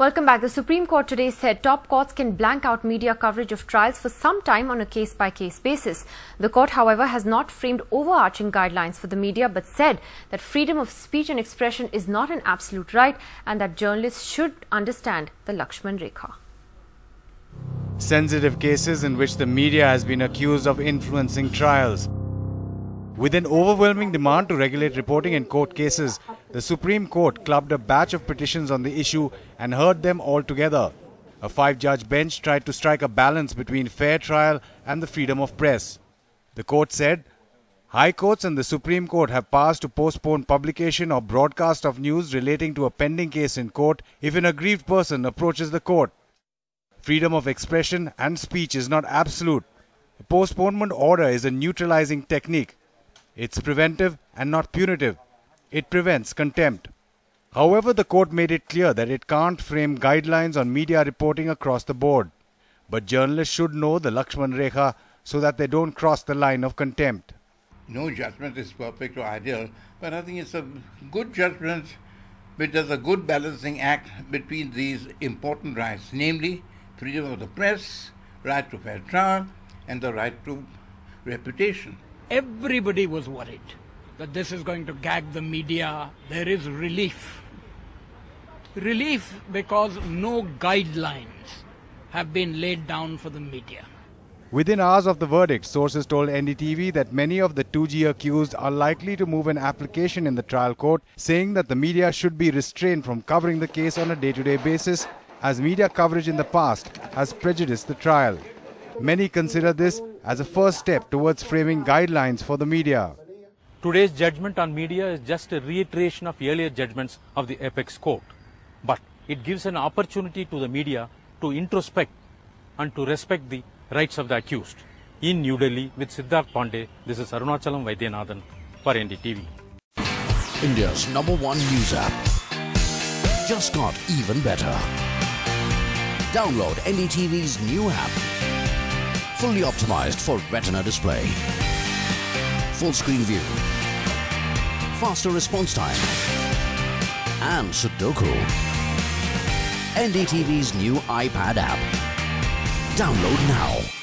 Welcome back. The Supreme Court today said top courts can blank out media coverage of trials for some time on a case-by-case basis. The court, however, has not framed overarching guidelines for the media but said that freedom of speech and expression is not an absolute right and that journalists should understand the Lakshman Rekha. Sensitive cases in which the media has been accused of influencing trials. With an overwhelming demand to regulate reporting in court cases, the Supreme Court clubbed a batch of petitions on the issue and heard them all together. A five-judge bench tried to strike a balance between fair trial and the freedom of press. The court said, High Courts and the Supreme Court have passed to postpone publication or broadcast of news relating to a pending case in court if an aggrieved person approaches the court. Freedom of expression and speech is not absolute. A postponement order is a neutralizing technique. It's preventive and not punitive. It prevents contempt. However, the court made it clear that it can't frame guidelines on media reporting across the board. But journalists should know the Lakshman Rekha so that they don't cross the line of contempt. No judgment is perfect or ideal, but I think it's a good judgment which does a good balancing act between these important rights, namely freedom of the press, right to fair trial, and the right to reputation. Everybody was worried that this is going to gag the media. There is relief. Relief because no guidelines have been laid down for the media. Within hours of the verdict, sources told NDTV that many of the 2G accused are likely to move an application in the trial court, saying that the media should be restrained from covering the case on a day-to-day basis, as media coverage in the past has prejudiced the trial. Many consider this as a first step towards framing guidelines for the media. Today's judgment on media is just a reiteration of earlier judgments of the apex court. But it gives an opportunity to the media to introspect and to respect the rights of the accused. In New Delhi, with Siddharth Pandey, this is Arunachalam Vaidyanathan for NDTV. India's #1 news app just got even better. Download NDTV's new app. Fully optimized for retina display, full screen view, faster response time, and Sudoku. NDTV's new iPad app. Download now.